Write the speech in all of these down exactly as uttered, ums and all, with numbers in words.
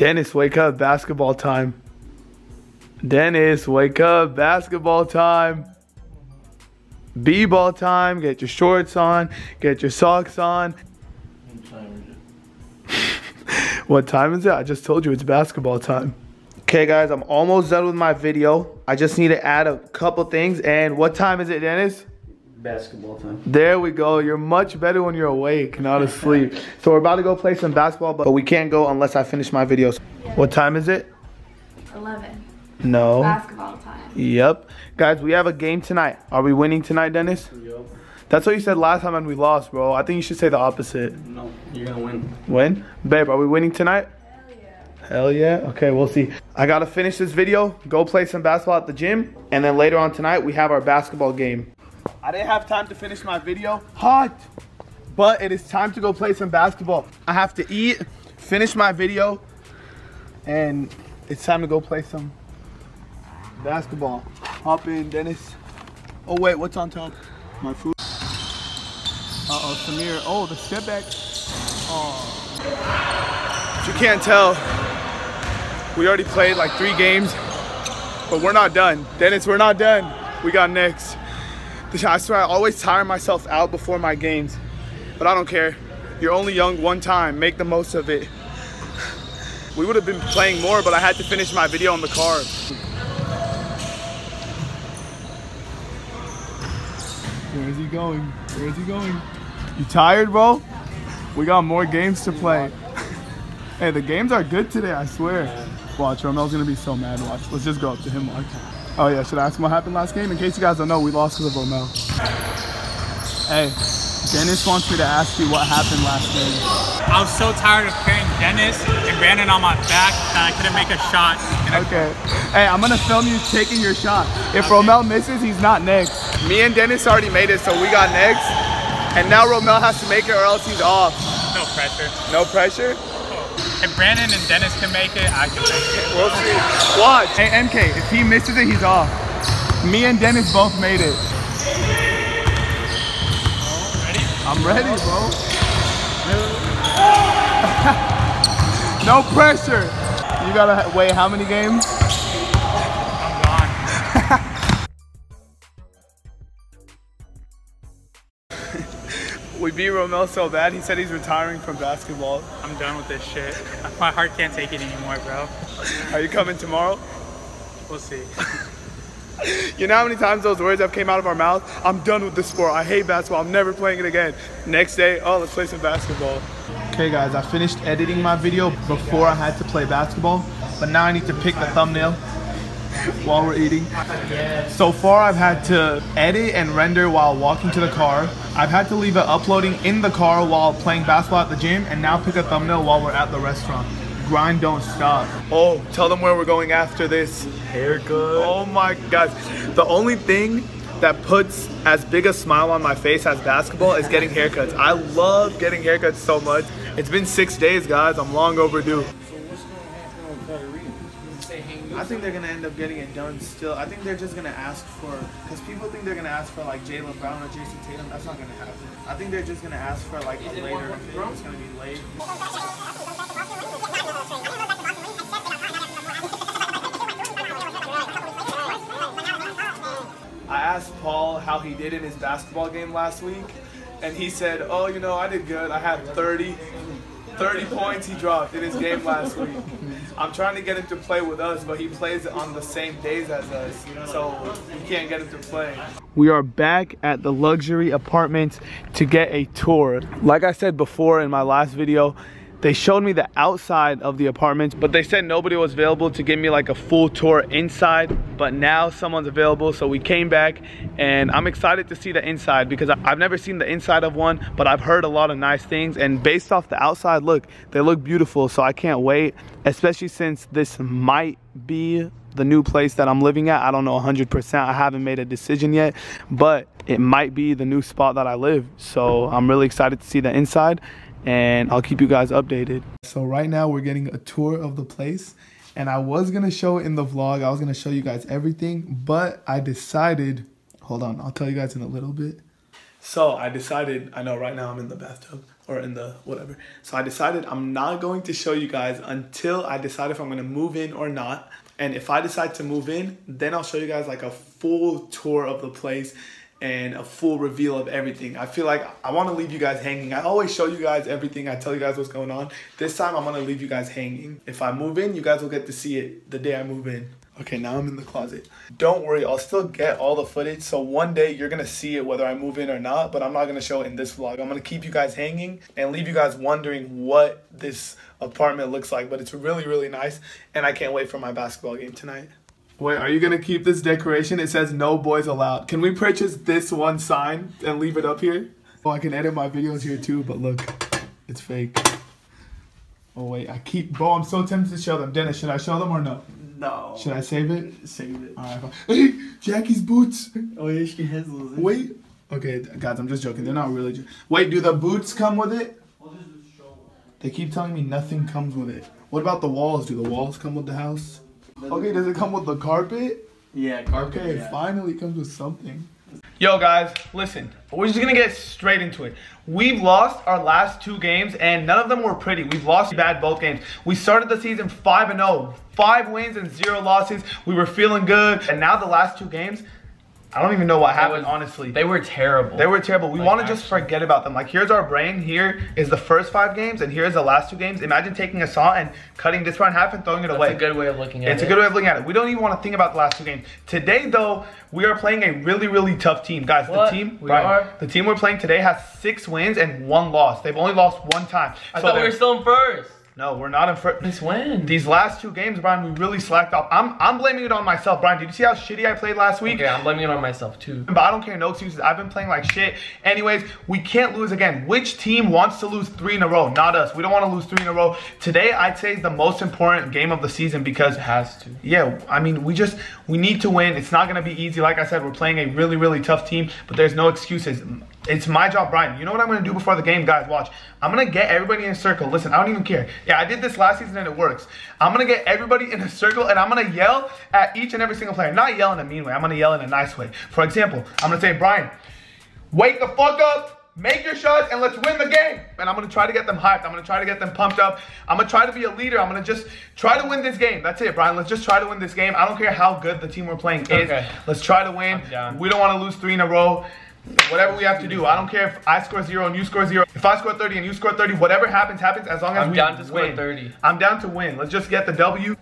Dennis, wake up, basketball time. Dennis, wake up, basketball time. B-ball time, get your shorts on, get your socks on. What time is it? What time is it? I just told you it's basketball time. Okay guys, I'm almost done with my video. I just need to add a couple things. And what time is it, Dennis? Basketball time. There we go. You're much better when you're awake, not asleep. So we're about to go play some basketball, but we can't go unless I finish my videos. Yeah. What time is it? eleven. No. Basketball time. Yep. Guys, we have a game tonight. Are we winning tonight, Dennis? Yep. That's what you said last time and we lost, bro. I think you should say the opposite. No, you're gonna win. Win? Babe, are we winning tonight? Hell yeah. Hell yeah? Okay, we'll see. I gotta finish this video, go play some basketball at the gym, and then later on tonight, we have our basketball game. I didn't have time to finish my video. Hot! But it is time to go play some basketball. I have to eat, finish my video, and it's time to go play some basketball. Hop in, Dennis. Oh wait, what's on top? My food. Uh-oh, Samir. Oh, the step back. Oh. You can't tell. We already played like three games, but we're not done. Dennis, we're not done. We got next. I swear I always tire myself out before my games, but I don't care. You're only young one time. Make the most of it. We would have been playing more, but I had to finish my video on the car. Where is he going? Where is he going? You tired, bro? We got more games to play. Hey, the games are good today, I swear. Watch, Romel's gonna be so mad. Watch. Let's just go up to him, watch. Oh yeah, should I ask him what happened last game? In case you guys don't know, we lost to the Romel. Hey, Dennis wants me to ask you what happened last game. I was so tired of carrying Dennis and Brandon on my back that I couldn't make a shot. Okay. Hey, I'm gonna film you taking your shot. If okay. Romel misses, he's not next. Me and Dennis already made it, so we got next. And now Romel has to make it or else he's off. No pressure. No pressure? If Brandon and Dennis can make it, I can make it. We'll see. Watch. Hey, M K, if he misses it, he's off. Me and Dennis both made it. Oh, ready? I'm ready, bro. No pressure. You gotta wait how many games? I'm gone. We beat Romel so bad, he said he's retiring from basketball. I'm done with this shit. My heart can't take it anymore, bro. Are you coming tomorrow? We'll see. You know how many times those words have came out of our mouth? I'm done with this sport. I hate basketball. I'm never playing it again. Next day, oh, let's play some basketball. Okay, guys, I finished editing my video before I had to play basketball, but now I need to pick the thumbnail while we're eating. So far I've had to edit and render while walking to the car. I've had to leave it uploading in the car while playing basketball at the gym, and now pick a thumbnail while we're at the restaurant. Grind don't stop. Oh, tell them where we're going after this. Haircut. Oh my gosh. The only thing that puts as big a smile on my face as basketball is getting haircuts. I love getting haircuts so much. It's been six days, guys. I'm long overdue. I think they're going to end up getting it done still. I think they're just going to ask for, because people think they're going to ask for like Jaylen Brown or Jason Tatum. That's not going to happen. I think they're just going to ask for like a later. It's going to be late. I asked Paul how he did in his basketball game last week, and he said, oh, you know, I did good. I had thirty points he dropped in his game last week. I'm trying to get him to play with us, but he plays on the same days as us, so we can't get him to play. We are back at the luxury apartments to get a tour. Like I said before in my last video, they showed me the outside of the apartments, but they said nobody was available to give me like a full tour inside, but now someone's available, so we came back, and I'm excited to see the inside because I've never seen the inside of one, but I've heard a lot of nice things, and based off the outside look, they look beautiful, so I can't wait, especially since this might be the new place that I'm living at. I don't know one hundred percent. I haven't made a decision yet, but it might be the new spot that I live, so I'm really excited to see the inside. And I'll keep you guys updated. So right now we're getting a tour of the place, and I was gonna show it in the vlog. I was gonna show you guys everything, but I decided, hold on, I'll tell you guys in a little bit. So I decided, I know right now I'm in the bathtub or in the whatever. So I decided I'm not going to show you guys until I decide if I'm gonna move in or not. And if I decide to move in, then I'll show you guys like a full tour of the place and a full reveal of everything. I feel like I want to leave you guys hanging. I always show you guys everything. I tell you guys what's going on. This time I'm going to leave you guys hanging. If I move in, you guys will get to see it the day I move in. Okay, now I'm in the closet. Don't worry, I'll still get all the footage. So one day you're going to see it whether I move in or not, but I'm not going to show it in this vlog. I'm going to keep you guys hanging and leave you guys wondering what this apartment looks like. But it's really, really nice. And I can't wait for my basketball game tonight. Wait, are you gonna keep this decoration? It says no boys allowed. Can we purchase this one sign and leave it up here? Oh, I can edit my videos here too, but look, it's fake. Oh wait, I keep, Bo, I'm so tempted to show them. Dennis, should I show them or no? No. Should I save it? Save it. All right, hey, Jackie's boots. Oh yeah, she has those. Wait, okay, guys, I'm just joking. They're not really joking. Wait, do the boots come with it? They keep telling me nothing comes with it. What about the walls? Do the walls come with the house? Okay, does it come with the carpet? Yeah, carpet. Okay, yeah. Finally comes with something. Yo guys, listen, we're just gonna get straight into it. We've lost our last two games and none of them were pretty. We've lost bad both games. We started the season five and oh, five wins and zero losses. We were feeling good. And now the last two games, I don't even know what happened, was, honestly. They were terrible. They were terrible. We like, want to just forget about them. Like, here's our brain. Here is the first five games, and here's the last two games. Imagine taking a saw and cutting this part in half and throwing it That's away. That's a good way of looking at it's it. It's a good way of looking at it. We don't even want to think about the last two games. Today, though, we are playing a really, really tough team. Guys, what? the team we Brian, are? The team we're playing today has six wins and one loss. They've only lost one time. I so thought we were still in first. No, we're not in first. Let's win. These last two games, Brian, we really slacked off. I'm I'm blaming it on myself, Brian. Did you see how shitty I played last week? Yeah, okay, I'm blaming it on myself too. But I don't care, no excuses. I've been playing like shit. Anyways, we can't lose again. Which team wants to lose three in a row? Not us. We don't want to lose three in a row. Today, I'd say is the most important game of the season because it has to. Yeah, I mean, we just we need to win. It's not gonna be easy. Like I said, we're playing a really, really tough team, but there's no excuses. It's my job, Brian. You know what I'm going to do before the game, guys? Watch. I'm going to get everybody in a circle. Listen, I don't even care. Yeah, I did this last season and it works. I'm going to get everybody in a circle and I'm going to yell at each and every single player. Not yell in a mean way. I'm going to yell in a nice way. For example, I'm going to say, Brian, wake the fuck up, make your shots, and let's win the game. And I'm going to try to get them hyped. I'm going to try to get them pumped up. I'm going to try to be a leader. I'm going to just try to win this game. That's it, Brian. Let's just try to win this game. I don't care how good the team we're playing is. Okay. Let's try to win. We don't want to lose three in a row. Whatever we have to do. I don't care if I score zero and you score zero. If I score thirty and you score thirty, whatever happens, happens as long as I'm we down to win. Score thirty. I'm down to win. Let's just get the W.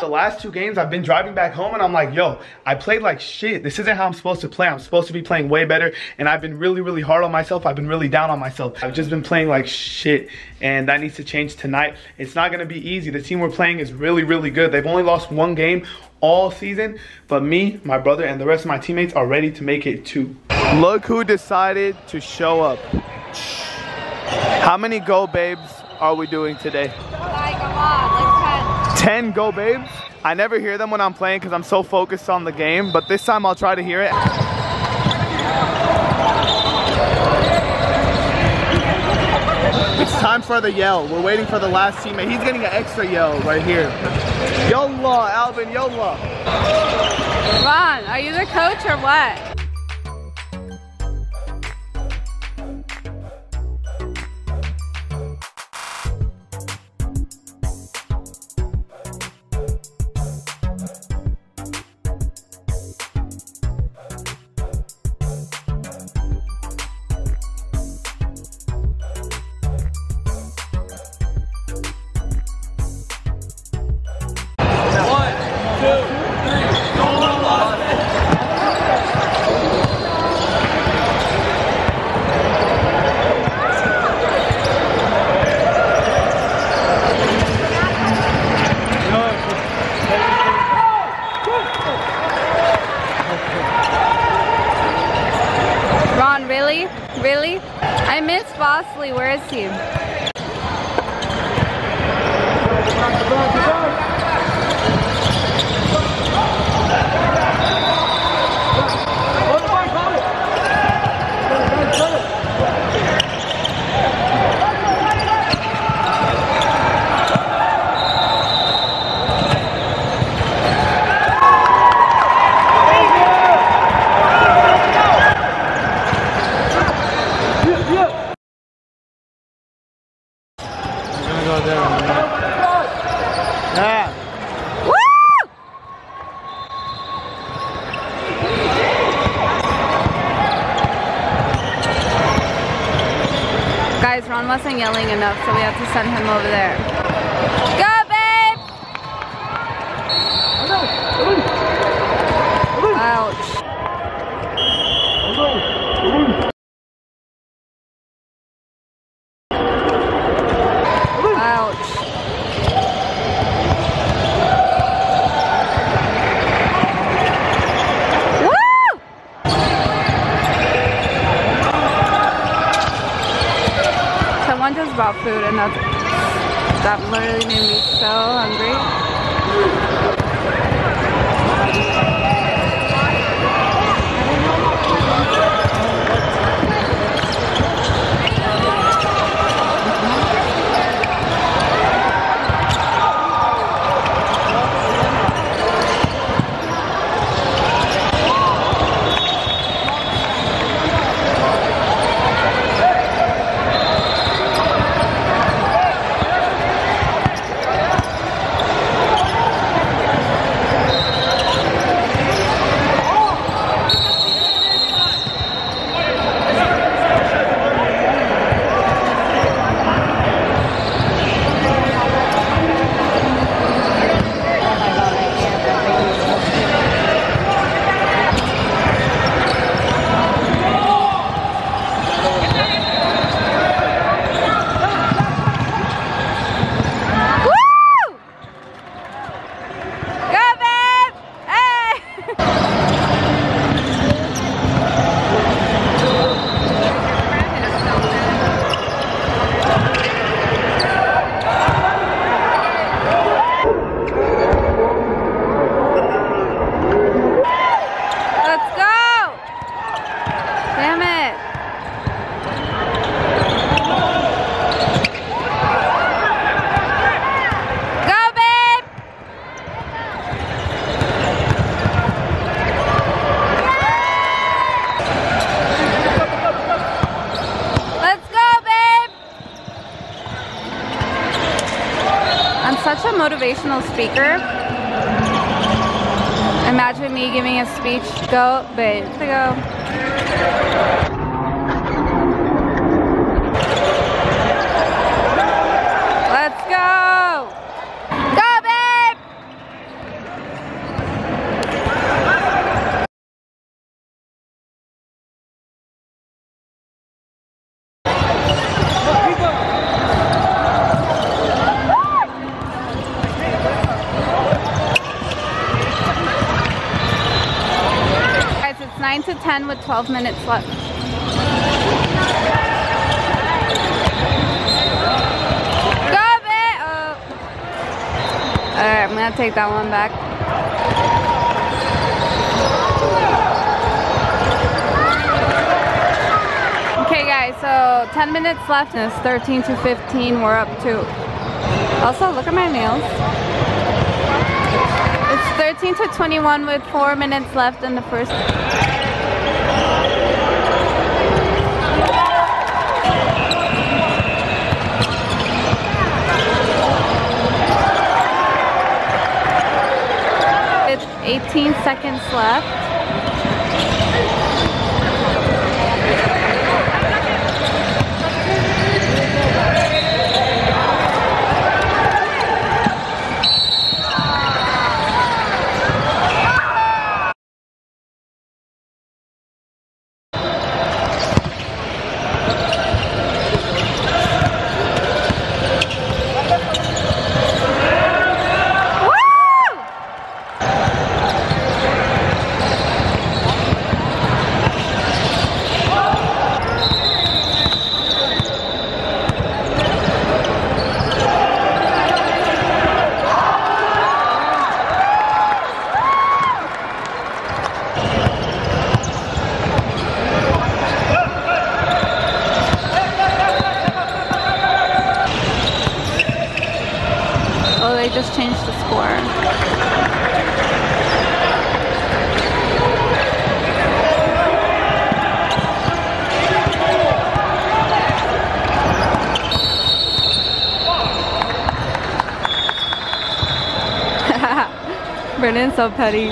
The last two games, I've been driving back home and I'm like, yo, I played like shit. This isn't how I'm supposed to play. I'm supposed to be playing way better. And I've been really, really hard on myself. I've been really down on myself. I've just been playing like shit. And that needs to change tonight. It's not going to be easy. The team we're playing is really, really good. They've only lost one game all season. But me, my brother, and the rest of my teammates are ready to make it too. Look who decided to show up. How many go babes are we doing today? Like a lot. ten go babes. I never hear them when I'm playing because I'm so focused on the game, but this time I'll try to hear it. It's time for the yell. We're waiting for the last teammate. He's getting an extra yell right here. Yola, Alvin, Yola. Ron, are you the coach or what? Really? I miss Bosley. Where is he? John wasn't yelling enough, so we had to send him over there. Go, babe! Ouch. Just bought food, and that's, that literally made me so hungry. Such a motivational speaker. Imagine me giving a speech. Go, babe. To go. nine to ten with twelve minutes left. Go, babe! Oh. Alright, I'm gonna take that one back. Okay, guys, so ten minutes left, and it's thirteen to fifteen. We're up to. Also, look at my nails. It's thirteen to twenty-one with four minutes left in the first. It's eighteen seconds left. They just changed the score. Brandon's so petty. You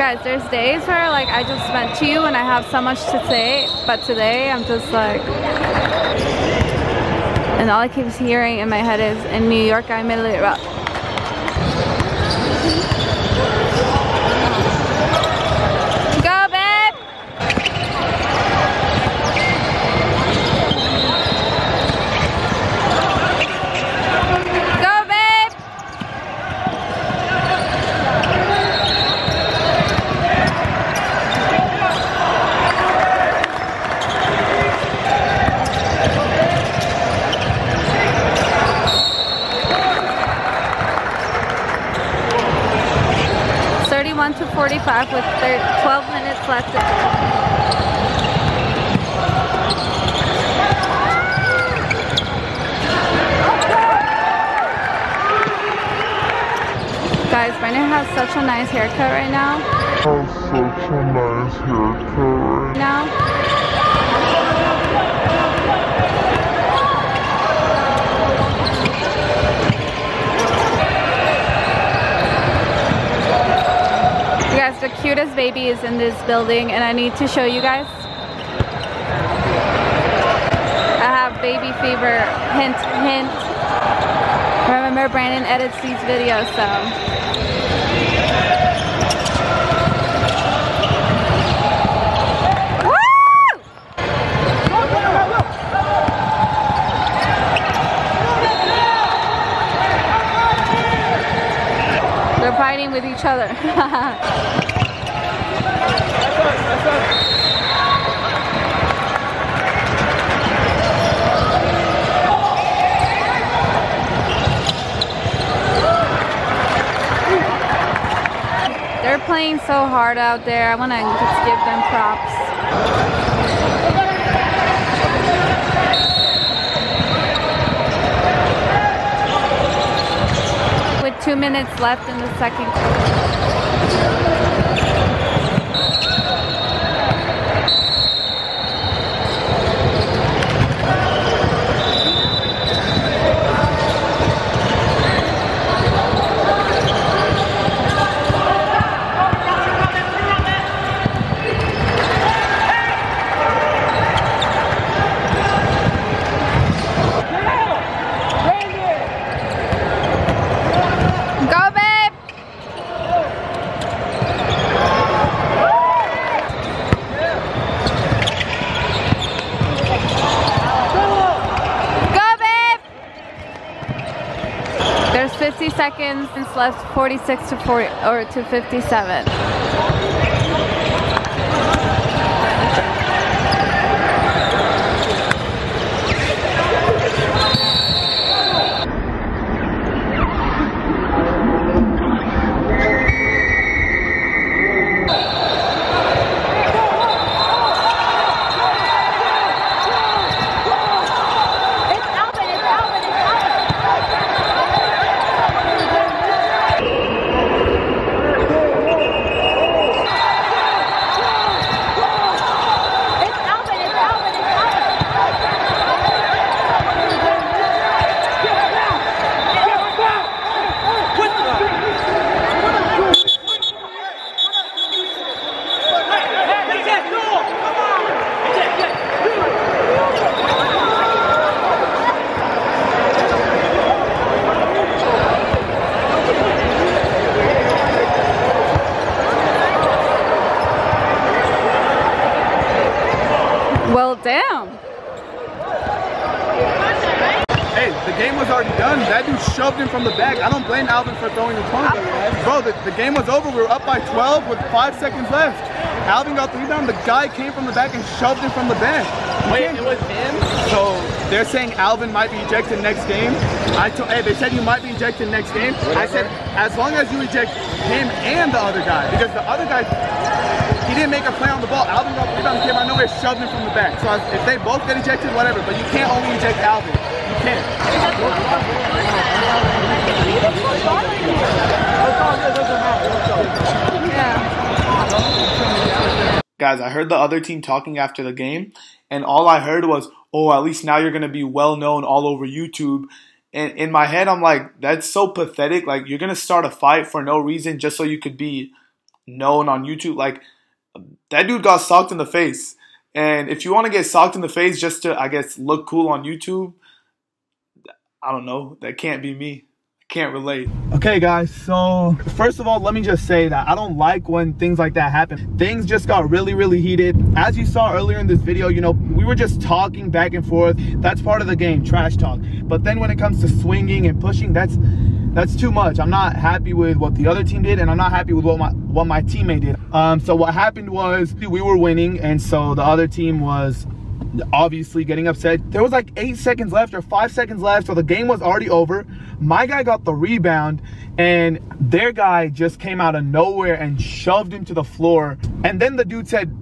guys, there's days where like I just vent to you and I have so much to say, but today I'm just like... And all I keep hearing in my head is, in New York, I'm a little rock. Go, babe! Go, babe! thirty-one to forty-five with twelve minutes left to go. Guys, Brandon has such a nice haircut right now. Oh, such a nice haircut right now. Guys, the cutest baby is in this building, and I need to show you guys. I have baby fever, hint, hint. Remember, Brandon edits these videos, so. Woo! They're fighting with each other. They're playing so hard out there. I want to just give them props. With two minutes left in the second seconds since left, forty-six to forty or to fifty-seven. Well, damn. Hey, the game was already done. That dude shoved him from the back. I don't blame Alvin for throwing the punch. Bro, the, the game was over. We were up by twelve with five seconds left. Alvin got the rebound. The guy came from the back and shoved him from the back. Wait, it was him? So they're saying Alvin might be ejected next game. I told, hey, they said you might be ejected next game. Whatever. I said, as long as you eject him and the other guy, because the other guy, he didn't make a play on the ball. Alvin got the rebound, came out of nowhere, shoved him from the back. So if they both get ejected, whatever. But you can't only eject Alvin. You can't. Yeah. Guys, I heard the other team talking after the game, and all I heard was, oh, at least now you're going to be well known all over YouTube. And in my head, I'm like, that's so pathetic. Like, you're going to start a fight for no reason just so you could be known on YouTube. Like, that dude got socked in the face. And if you want to get socked in the face just to, I guess, look cool on YouTube, I don't know. That can't be me. I can't relate. Okay, guys. So first of all, let me just say that I don't like when things like that happen. Things just got really, really heated. As you saw earlier in this video, you know, we were just talking back and forth. That's part of the game, trash talk. But then when it comes to swinging and pushing, that's that's too much. I'm not happy with what the other team did, and I'm not happy with what my what my teammate did. Um, so what happened was we were winning, and so the other team was obviously getting upset. There was like eight seconds left or five seconds left, so the game was already over. My guy got the rebound, and their guy just came out of nowhere and shoved him to the floor. And then the dude said,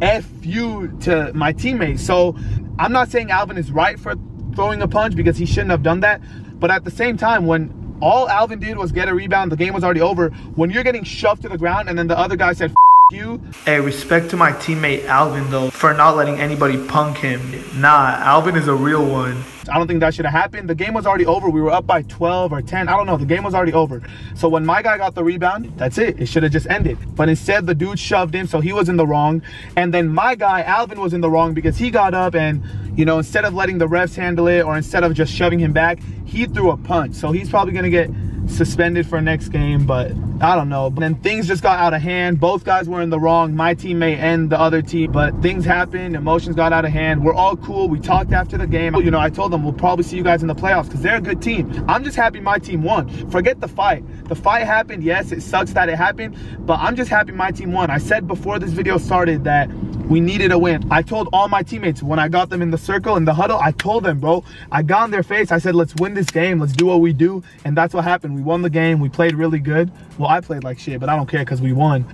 F you to my teammate. So I'm not saying Alvin is right for throwing a punch because he shouldn't have done that. But at the same time, when all Alvin did was get a rebound, the game was already over. When you're getting shoved to the ground and then the other guy said, F you. Hey, respect to my teammate Alvin though for not letting anybody punk him. Nah, Alvin is a real one. I don't think that should have happened. The game was already over. We were up by twelve or ten. I don't know. The game was already over. So when my guy got the rebound, that's it. It should have just ended. But instead, the dude shoved him, so he was in the wrong. And then my guy, Alvin, was in the wrong because he got up and, you know, instead of letting the refs handle it or instead of just shoving him back, he threw a punch. So he's probably going to get suspended for next game, but I don't know. But then things just got out of hand. Both guys were in the wrong, my teammate and the other team, but things happened. Emotions got out of hand. We're all cool. We talked after the game. You know, I told them we'll probably see you guys in the playoffs because they're a good team. I'm just happy my team won. Forget the fight. The fight happened. Yes, it sucks that it happened, but I'm just happy my team won. I said before this video started that we needed a win. I told all my teammates when I got them in the circle, in the huddle, I told them, bro, I got in their face. I said, let's win this game. Let's do what we do. And that's what happened. We won the game. We played really good. Well, I played like shit, but I don't care because we won.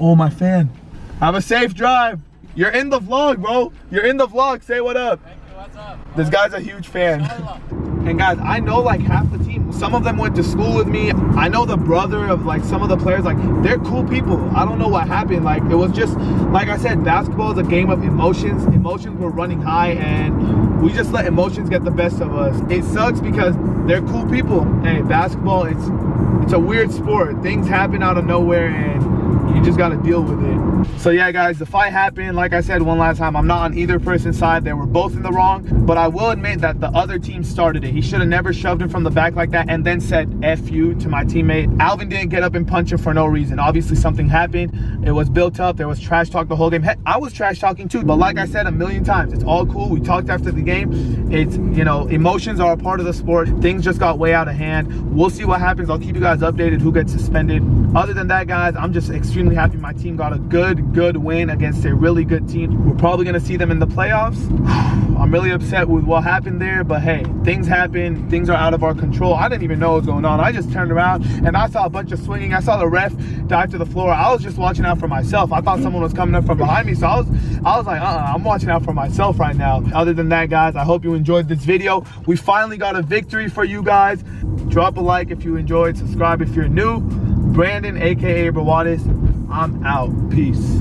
Oh, my fan. Have a safe drive. You're in the vlog, bro. You're in the vlog. Say what up. Thank you. What's up? This guy's a huge fan. And guys, I know like half the team. Some of them went to school with me. I know the brother of like some of the players, like they're cool people. I don't know what happened. Like it was just, like I said, basketball is a game of emotions. Emotions were running high and we just let emotions get the best of us. It sucks because they're cool people. Hey, basketball, it's, it's a weird sport. Things happen out of nowhere and you just gotta deal with it. So yeah, guys, the fight happened. Like I said one last time, I'm not on either person's side. They were both in the wrong, but I will admit that the other team started it. He should have never shoved him from the back like that and then said F you to my teammate. Alvin didn't get up and punch him for no reason. Obviously something happened. It was built up. There was trash talk the whole game. Heck, I was trash talking too, but like I said a million times, it's all cool. We talked after the game. It's, you know, emotions are a part of the sport. Things just got way out of hand. We'll see what happens. I'll keep you guys updated who gets suspended. Other than that, guys, I'm just extremely happy my team got a good, good win against a really good team. We're probably gonna see them in the playoffs. I'm really upset with what happened there, but hey, things happen. Things are out of our control. I didn't even know what was going on. I just turned around and I saw a bunch of swinging. I saw the ref dive to the floor. I was just watching out for myself. I thought someone was coming up from behind me, so I was, I was like, uh-uh, I'm watching out for myself right now. Other than that, guys, I hope you enjoyed this video. We finally got a victory for you guys. Drop a like if you enjoyed. Subscribe if you're new. Brandon, aka Awadis. I'm out. Peace.